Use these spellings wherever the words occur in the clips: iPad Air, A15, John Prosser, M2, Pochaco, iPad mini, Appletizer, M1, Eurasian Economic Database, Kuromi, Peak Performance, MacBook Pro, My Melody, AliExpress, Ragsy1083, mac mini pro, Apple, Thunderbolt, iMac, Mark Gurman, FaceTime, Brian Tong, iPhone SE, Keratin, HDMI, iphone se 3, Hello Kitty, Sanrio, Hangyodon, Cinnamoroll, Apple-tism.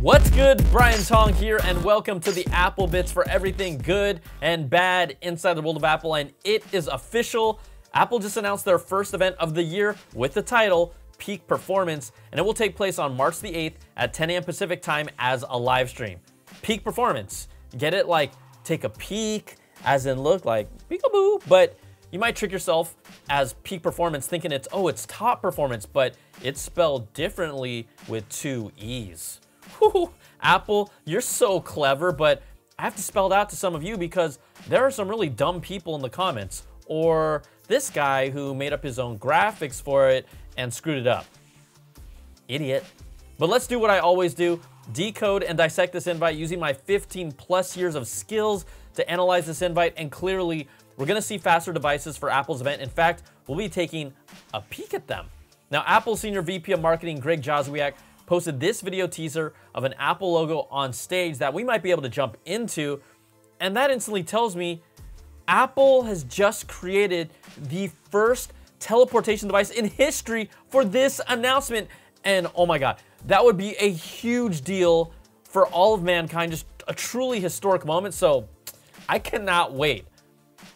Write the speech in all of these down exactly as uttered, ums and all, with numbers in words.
What's good? Brian Tong here, and welcome to the Apple Bits for everything good and bad inside the world of Apple. And it is official. Apple just announced their first event of the year with the title Peak Performance, and it will take place on March the eighth at ten A M Pacific time as a live stream. Peak Performance. Get it? Like take a peek, as in look like peekaboo, but you might trick yourself as Peak Performance thinking it's, oh, it's top performance, but it's spelled differently with two E's. Whew, Apple, you're so clever, but I have to spell it out to some of you because there are some really dumb people in the comments, or this guy who made up his own graphics for it and screwed it up. Idiot. But let's do what I always do, decode and dissect this invite using my fifteen plus years of skills to analyze this invite, and clearly, we're gonna see faster devices for Apple's event. In fact, we'll be taking a peek at them. Now, Apple Senior V P of Marketing, Greg Joswiak, posted this video teaser of an Apple logo on stage that we might be able to jump into. And that instantly tells me Apple has just created the first teleportation device in history for this announcement. And oh my God, that would be a huge deal for all of mankind, just a truly historic moment. So I cannot wait.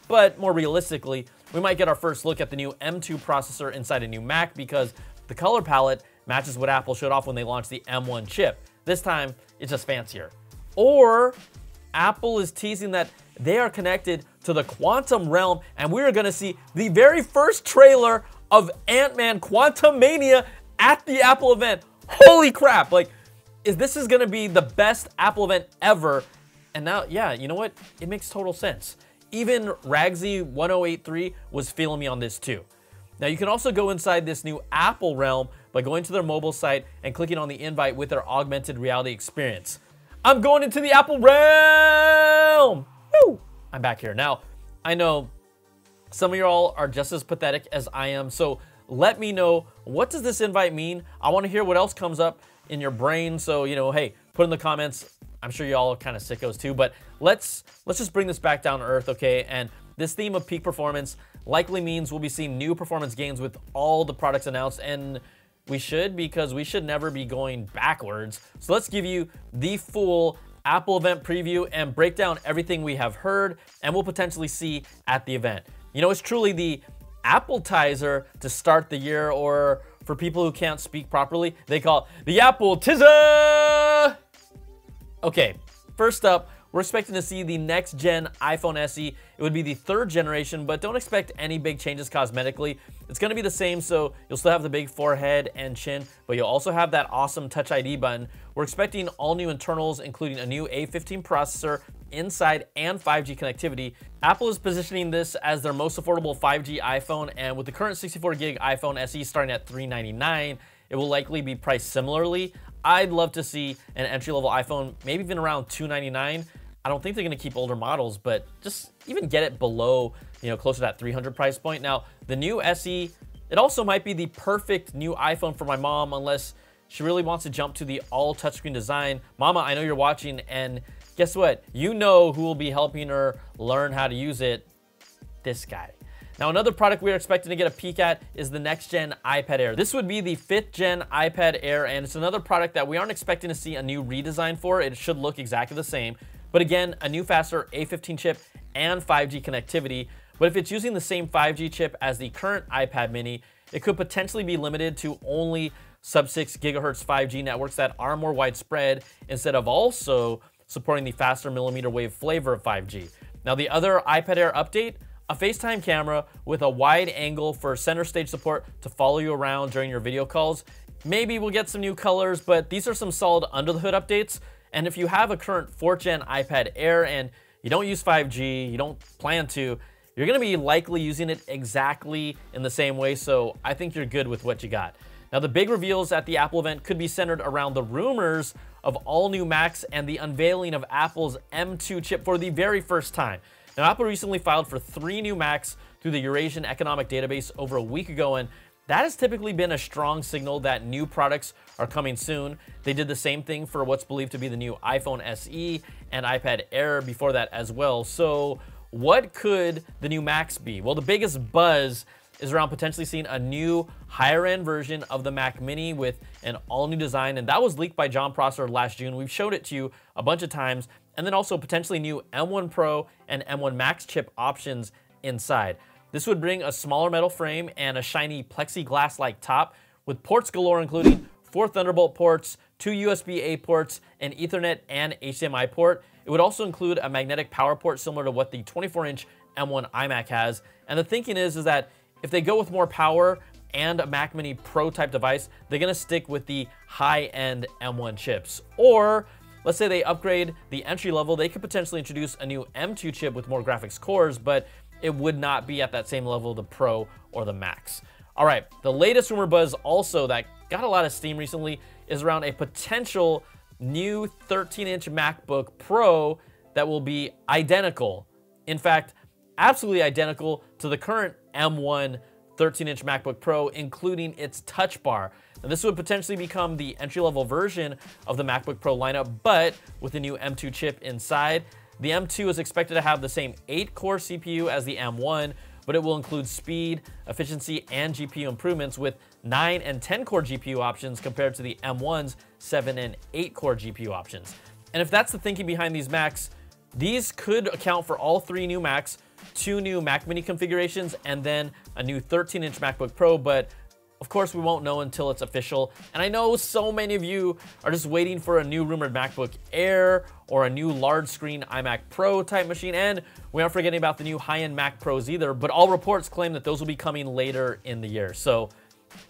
But more realistically, we might get our first look at the new M two processor inside a new Mac because the color palette matches what Apple showed off when they launched the M one chip. This time, it's just fancier. Or Apple is teasing that they are connected to the quantum realm, and we are going to see the very first trailer of Ant-Man Quantumania at the Apple event. Holy crap! Like, is this is going to be the best Apple event ever? And now, yeah, you know what? It makes total sense. Even Ragsy one oh eight three was feeling me on this too. Now you can also go inside this new Apple realm by going to their mobile site and clicking on the invite with their augmented reality experience. I'm going into the Apple realm! Woo! I'm back here. Now, I know some of y'all are just as pathetic as I am, so let me know, what does this invite mean? I wanna hear what else comes up in your brain, so you know, hey, put in the comments. I'm sure y'all are kind of sickos too, but let's let's just bring this back down to earth, okay? And this theme of peak performance likely means we'll be seeing new performance gains with all the products announced, and we should, because we should never be going backwards. So let's give you the full Apple event preview and break down everything we have heard and we'll potentially see at the event. You know, it's truly the Appletizer to start the year, or for people who can't speak properly, they call it the Appletizer! Okay, first up, we're expecting to see the next-gen iPhone S E. It would be the third generation, but don't expect any big changes cosmetically. It's gonna be the same, so you'll still have the big forehead and chin, but you'll also have that awesome Touch I D button. We're expecting all new internals, including a new A fifteen processor inside and five G connectivity. Apple is positioning this as their most affordable five G iPhone, and with the current sixty-four gig iPhone S E starting at three ninety-nine, it will likely be priced similarly. I'd love to see an entry-level iPhone, maybe even around two ninety-nine. I don't think they're gonna keep older models, but just even get it below, you know, closer to that three hundred price point. Now, the new S E, it also might be the perfect new iPhone for my mom, unless she really wants to jump to the all touchscreen design. Mama, I know you're watching, and guess what? You know who will be helping her learn how to use it. This guy. Now, another product we are expecting to get a peek at is the next-gen iPad Air. This would be the fifth-gen iPad Air, and it's another product that we aren't expecting to see a new redesign for. It should look exactly the same, but again, a new faster A fifteen chip and five G connectivity. But if it's using the same five G chip as the current iPad mini, it could potentially be limited to only sub six gigahertz five G networks that are more widespread, instead of also supporting the faster millimeter wave flavor of five G. Now, the other iPad Air update, a FaceTime camera with a wide angle for center stage support to follow you around during your video calls. Maybe we'll get some new colors, but these are some solid under the hood updates. And if you have a current fourth gen iPad Air and you don't use five G, you don't plan to, you're gonna be likely using it exactly in the same way, so I think you're good with what you got. Now, the big reveals at the Apple event could be centered around the rumors of all new Macs and the unveiling of Apple's M two chip for the very first time. Now, Apple recently filed for three new Macs through the Eurasian Economic Database over a week ago, and that has typically been a strong signal that new products are coming soon. They did the same thing for what's believed to be the new iPhone S E and iPad Air before that as well. So what could the new Macs be? Well, the biggest buzz is around potentially seeing a new higher end version of the Mac Mini with an all new design. And that was leaked by John Prosser last June. We've showed it to you a bunch of times. And then also potentially new M one Pro and M one Max chip options inside. This would bring a smaller metal frame and a shiny plexiglass-like top with ports galore, including four Thunderbolt ports, two U S B A ports, an Ethernet and H D M I port. It would also include a magnetic power port similar to what the twenty-four inch M one iMac has. And the thinking is, is that if they go with more power and a Mac Mini Pro type device, they're gonna stick with the high-end M one chips. Or let's say they upgrade the entry level, they could potentially introduce a new M two chip with more graphics cores, but it would not be at that same level of the Pro or the Max. All right, the latest rumor buzz also that got a lot of steam recently is around a potential new thirteen inch MacBook Pro that will be identical, in fact, absolutely identical to the current M one thirteen inch MacBook Pro, including its touch bar. Now, this would potentially become the entry-level version of the MacBook Pro lineup, but with a new M two chip inside. The M two is expected to have the same eight core C P U as the M one, but it will include speed, efficiency, and G P U improvements with nine and ten core G P U options compared to the M one's seven and eight core G P U options. And if that's the thinking behind these Macs, these could account for all three new Macs, two new Mac Mini configurations, and then a new thirteen inch MacBook Pro, but of course, we won't know until it's official. And I know so many of you are just waiting for a new rumored MacBook Air or a new large screen iMac Pro type machine. And we aren't forgetting about the new high-end Mac Pros either, but all reports claim that those will be coming later in the year. So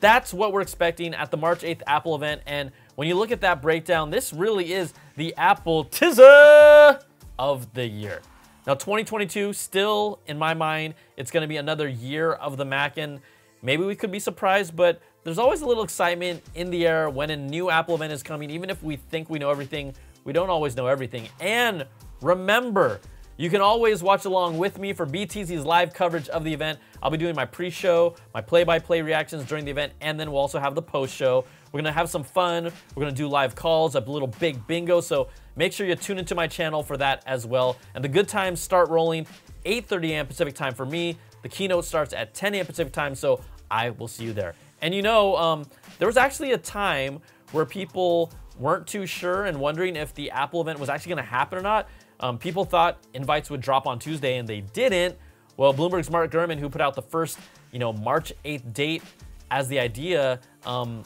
that's what we're expecting at the March eighth Apple event. And when you look at that breakdown, this really is the Apple-tism of the year. Now, twenty twenty-two, still in my mind, it's gonna be another year of the Mac, and maybe we could be surprised, but there's always a little excitement in the air when a new Apple event is coming. Even if we think we know everything, we don't always know everything. And remember, you can always watch along with me for B T Z's live coverage of the event. I'll be doing my pre-show, my play-by-play reactions during the event, and then we'll also have the post-show. We're gonna have some fun. We're gonna do live calls, a little big bingo. So make sure you tune into my channel for that as well. And the good times start rolling eight thirty a m Pacific time for me. The keynote starts at ten a m Pacific time, so I will see you there. And you know, um, there was actually a time where people weren't too sure and wondering if the Apple event was actually gonna happen or not. Um, people thought invites would drop on Tuesday and they didn't. Well, Bloomberg's Mark Gurman, who put out the first, you know, March eighth date as the idea, um,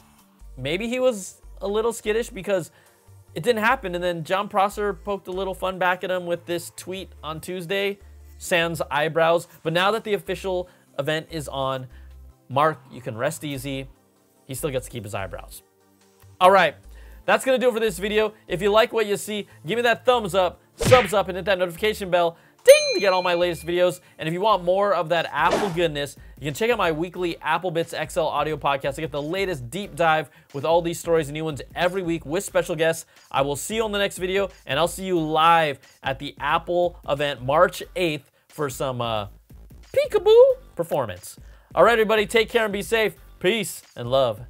maybe he was a little skittish because it didn't happen. And then John Prosser poked a little fun back at him with this tweet on Tuesday, sans eyebrows. But now that the official event is on, Mark, you can rest easy. He still gets to keep his eyebrows. All right, that's gonna do it for this video. If you like what you see, give me that thumbs up, subs up, and hit that notification bell, ding, to get all my latest videos. And if you want more of that Apple goodness, you can check out my weekly Apple Bits X L audio podcast to get the latest deep dive with all these stories and new ones every week with special guests. I will see you on the next video, and I'll see you live at the Apple event March eighth for some uh, peekaboo performance. All right, everybody, take care and be safe. Peace and love.